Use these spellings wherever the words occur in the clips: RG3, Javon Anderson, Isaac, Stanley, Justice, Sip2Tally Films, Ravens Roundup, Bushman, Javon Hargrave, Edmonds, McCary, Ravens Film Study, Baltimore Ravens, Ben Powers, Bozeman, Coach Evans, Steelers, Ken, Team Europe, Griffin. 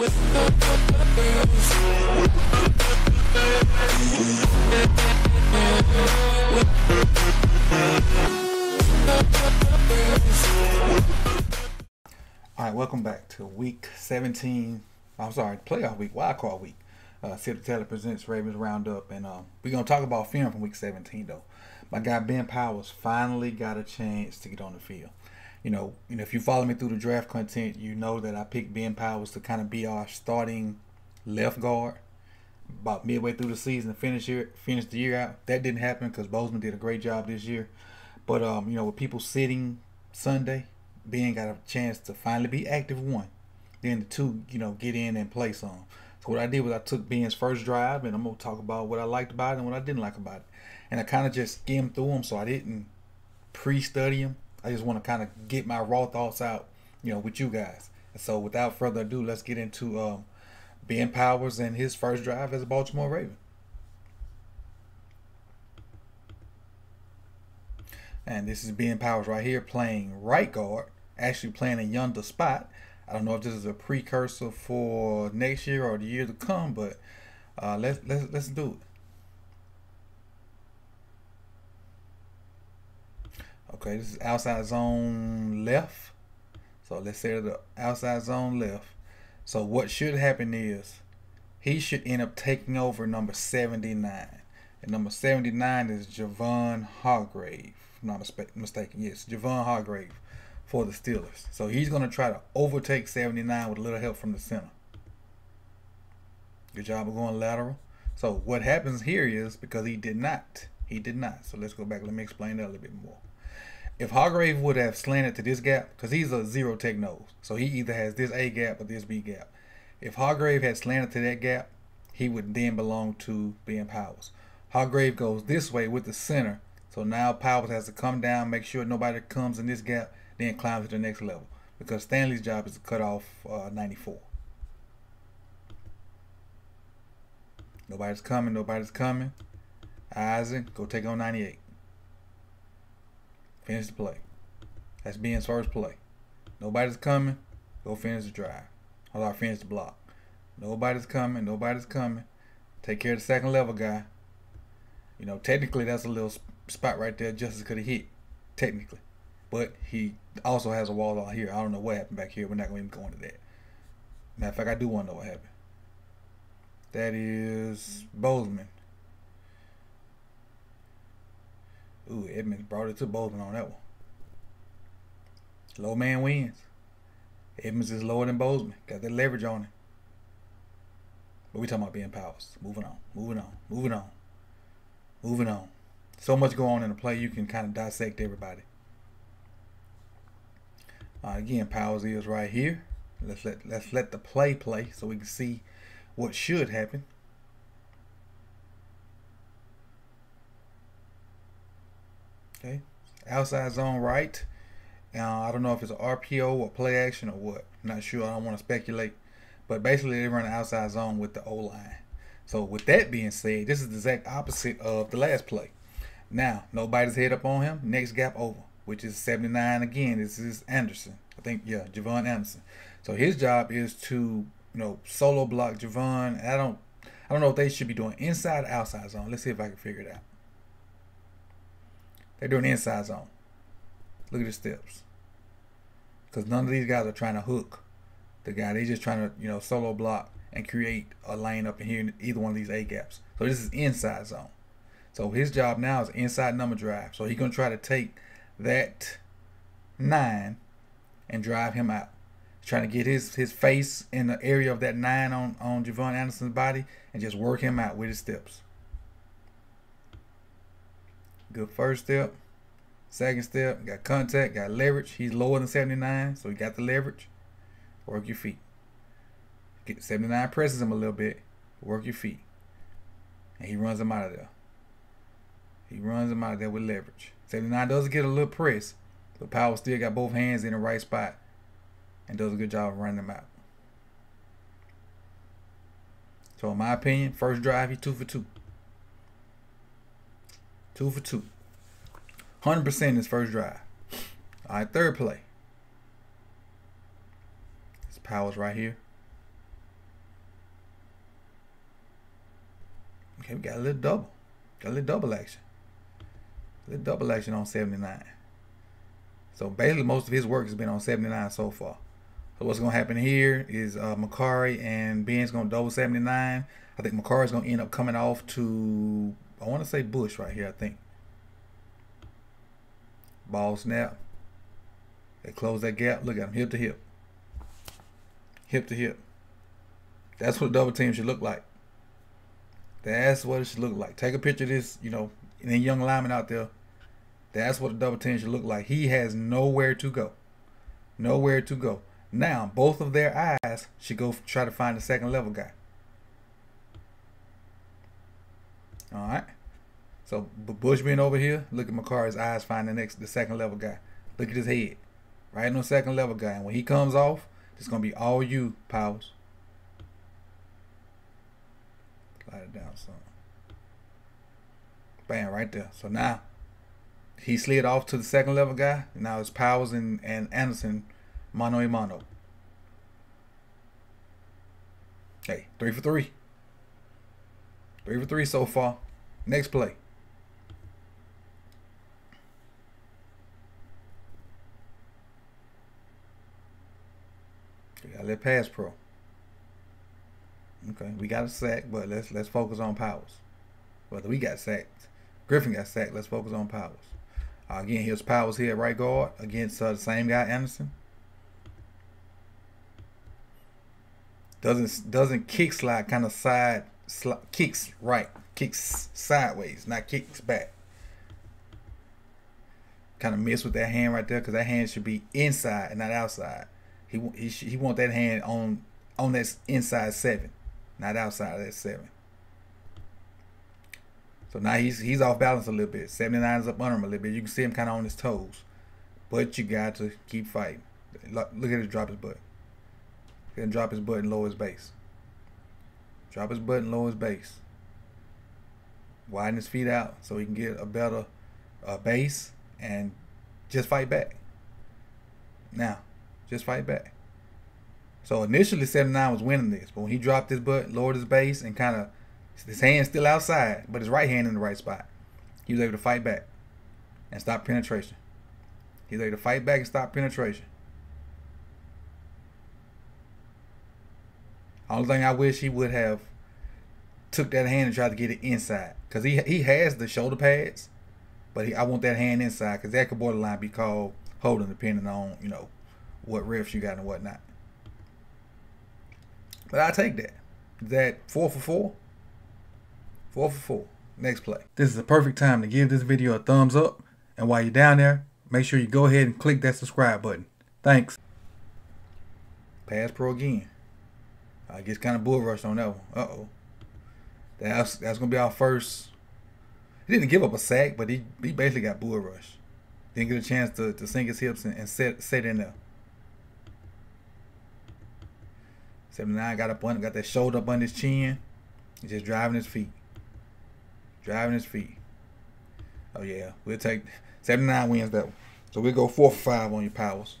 Alright, welcome back to week 17. I'm sorry, playoff week, wildcard week. Sip2Tally presents Ravens Roundup, and we're going to talk about film from week 17, though. My guy Ben Powers finally got a chance to get on the field. You know, if you follow me through the draft content, you know that I picked Ben Powers to kind of be our starting left guard about midway through the season and finish the year out. That didn't happen because Bozeman did a great job this year. But, you know, with people sitting Sunday, Ben got a chance to finally be active one. Then the two, you know, get in and play some. So what I did was I took Ben's first drive, and I'm going to talk about what I liked about it and what I didn't like about it. And I kind of just skimmed through them, so I didn't pre-study them. I just want to kind of get my raw thoughts out, you know, with you guys. And so without further ado, let's get into Ben Powers and his first drive as a Baltimore Raven. And this is Ben Powers right here playing right guard, actually playing a yonder spot. I don't know if this is a precursor for next year or the year to come, but let's do it. Okay, this is outside zone left. So let's say the outside zone left. So what should happen is he should end up taking over number 79. And number 79 is Javon Hargrave, if I'm not mistaken. Yes, Javon Hargrave for the Steelers. So he's going to try to overtake 79 with a little help from the center. Good job of going lateral. So what happens here is because he did not. So let's go back. Let me explain that a little bit more. If Hargrave would have slanted to this gap, because he's a zero tech nose, so he either has this A gap or this B gap. If Hargrave had slanted to that gap, he would then belong to Ben Powers. Hargrave goes this way with the center, so now Powers has to come down, make sure nobody comes in this gap, then climbs to the next level, because Stanley's job is to cut off 94. Nobody's coming. Isaac, go take on 98. Finish the play. That's Ben's first play. Nobody's coming. Go finish the drive. Or I'll finish the block. Nobody's coming. Take care of the second level guy. You know, technically that's a little spot right there Justice could have hit. Technically. But he also has a wall out here. I don't know what happened back here. We're not going to even go into that. Matter of fact, I do want to know what happened. That is Bozeman. Ooh, Edmonds brought it to Bozeman on that one. Low man wins. Edmonds is lower than Bozeman. Got that leverage on him. But we're talking about Ben Powers. Moving on. So much going on in the play, you can kind of dissect everybody. Again, Powers is right here. Let's let the play so we can see what should happen. Okay, outside zone right. I don't know if it's an RPO or play action or what. I'm not sure. I don't want to speculate. But basically, they run an outside zone with the O-line. So with that being said, this is the exact opposite of the last play. Now, nobody's head up on him. Next gap over, which is 79 again. This is Anderson. I think, yeah, Javon Anderson. So his job is to, you know, solo block Javon. I don't know if they should be doing inside or outside zone. Let's see if I can figure it out. They're doing inside zone. Look at the steps. Because none of these guys are trying to hook the guy. They're just trying to, you know, solo block and create a lane up in here in either one of these A gaps. So this is inside zone. So his job now is inside number drive. So he's going to try to take that 9 and drive him out. He's trying to get his face in the area of that 9 on Javon Anderson's body and just work him out with his steps. Good first step, second step, got contact, got leverage. He's lower than 79, so he got the leverage. Work your feet. Get 79 presses him a little bit. Work your feet. And he runs him out of there. He runs him out of there with leverage. 79 does get a little press, but Powers still got both hands in the right spot and does a good job of running him out. So in my opinion, first drive, he's 2 for 2. 2 for 2. 100% his first drive. All right, third play. It's Powers right here. Okay, we got a little double. Got a little double action. A little double action on 79. So basically most of his work has been on 79 so far. So what's going to happen here is McCary and Ben's going to double 79. I think McCary's going to end up coming off to, I want to say Bush right here, I think. Ball snap. They close that gap. Look at him, hip to hip. Hip to hip. That's what a double team should look like. That's what it should look like. Take a picture of this, you know, and then young lineman out there. That's what a double team should look like. He has nowhere to go. Nowhere to go. Now, both of their eyes should go try to find the second level guy. All right. So Bushman over here. Look at McCary's eyes find the second level guy. Look at his head. Right on the second level guy. And when he comes off, it's going to be all you, Powers. Slide it down some. Bam, right there. So now he slid off to the second level guy. Now it's Powers and Anderson mano a mano. Hey, 3 for 3. 3 for 3 so far. Next play. We gotta let pass pro. Okay, we got a sack, but let's focus on Powers. Whether we got sacked, Griffin got sacked. Let's focus on Powers. Again, here's Powers here at right guard against the same guy, Anderson. Doesn't kick slide, kind of side slide, kicks right, kicks sideways, not kicks back. Kind of miss with that hand right there because that hand should be inside and not outside. He want that hand on that inside 7, not outside of that 7. So now he's off balance a little bit. 79 is up under him a little bit. You can see him kind of on his toes, but you got to keep fighting. Look at him drop his butt. And drop his butt and lower his base. Drop his butt and lower his base. Widen his feet out so he can get a better base and just fight back. Now, just fight back. So initially 79 was winning this, but when he dropped his butt, lowered his base, and kind of his hand's still outside, but his right hand in the right spot, he was able to fight back and stop penetration. He was able to fight back and stop penetration. Only thing I wish he would have took that hand and tried to get it inside, because he has the shoulder pads, but I want that hand inside because that could borderline be called holding, depending on, you know, what refs you got and whatnot. But I take that. That 4 for 4. 4 for 4. Next play. This is the perfect time to give this video a thumbs up, and while you're down there, make sure you go ahead and click that subscribe button. Thanks. Pass pro again. I guess kind of bull rushed on that one. Uh-oh. That's going to be our first. He didn't give up a sack, but he basically got bull rushed. Didn't get a chance to sink his hips and set in there. 79 got that shoulder up under his chin. He's just driving his feet. Driving his feet. Oh, yeah. We'll take 79 wins that one. So we'll go 4 for 5 on your Powers.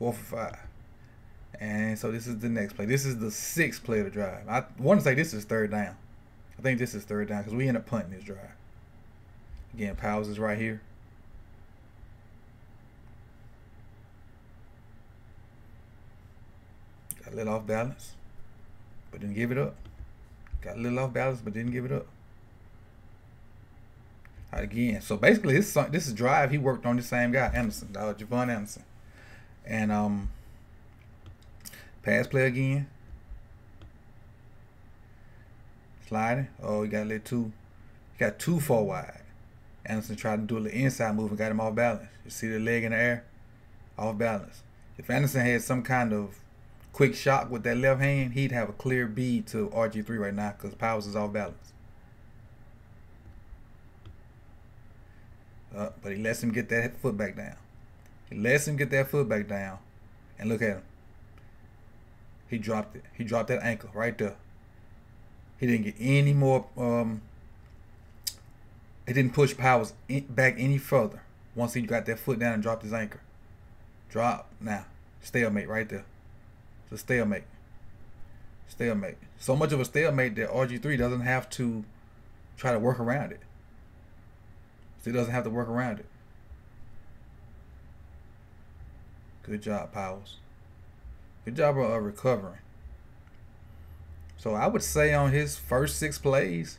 4 for 5. And so this is the next play. This is the 6th play of the drive. I want to say this is 3rd down. I think this is 3rd down because we end up punting this drive. Again, Powers is right here. Got a little off balance, but didn't give it up. Got a little off balance, but didn't give it up. Right, again, so basically this is drive. He worked on the same guy, Anderson, Javon Anderson. And, pass play again. Sliding. Oh, he got a little too. He got too far wide. Anderson tried to do a little inside move and got him off balance. You see the leg in the air? Off balance. If Anderson had some kind of quick shot with that left hand, he'd have a clear bead to RG3 right now because Powers is off balance. But he lets him get that foot back down. He lets him get that foot back down. And look at him. He dropped it. He dropped that ankle right there. He didn't get any more. It didn't push Powers back any further once he got that foot down and dropped his ankle. Drop now. Stalemate right there. It's a stalemate. Stalemate. So much of a stalemate that RG3 doesn't have to try to work around it. So he doesn't have to work around it. Good job, Powers. Good job of recovering. So I would say on his first 6 plays,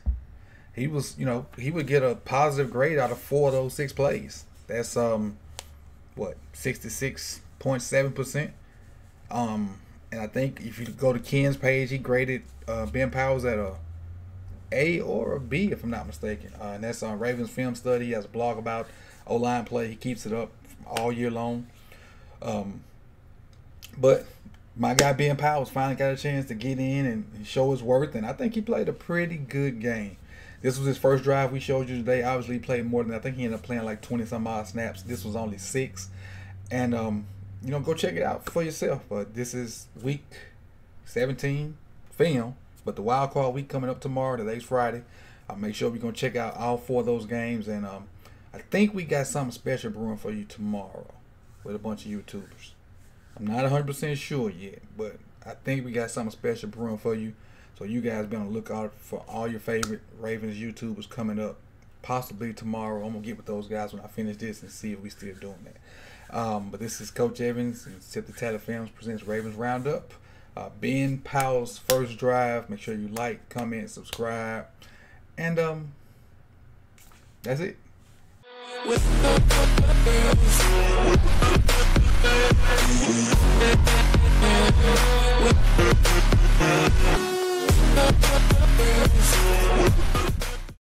he was, you know, he would get a positive grade out of 4 of those 6 plays. That's what, 66.7%. And I think if you go to Ken's page, he graded Ben Powers at a A or a B, if I'm not mistaken. And that's on Ravens Film Study. He has a blog about O-line play. He keeps it up all year long. But my guy Ben Powers finally got a chance to get in and show his worth, and I think he played a pretty good game. This was his first drive we showed you today. Obviously, he played more than, I think he ended up playing like 20-some-odd snaps. This was only 6. And, you know, go check it out for yourself. But this is week 17 film, but the wild card week coming up tomorrow. Today's Friday. I'll make sure we're going to check out all 4 of those games. And I think we got something special brewing for you tomorrow with a bunch of YouTubers. I'm not 100% sure yet, but I think we got something special brewing for you. So you guys be on the lookout for all your favorite Ravens YouTubers coming up, possibly tomorrow. I'm going to get with those guys when I finish this and see if we still doing that. But this is Coach Evans and Sip2Tally Films presents Ravens Roundup. Ben Powell's first drive. Make sure you like, comment, subscribe. And that's it. We'll be right back.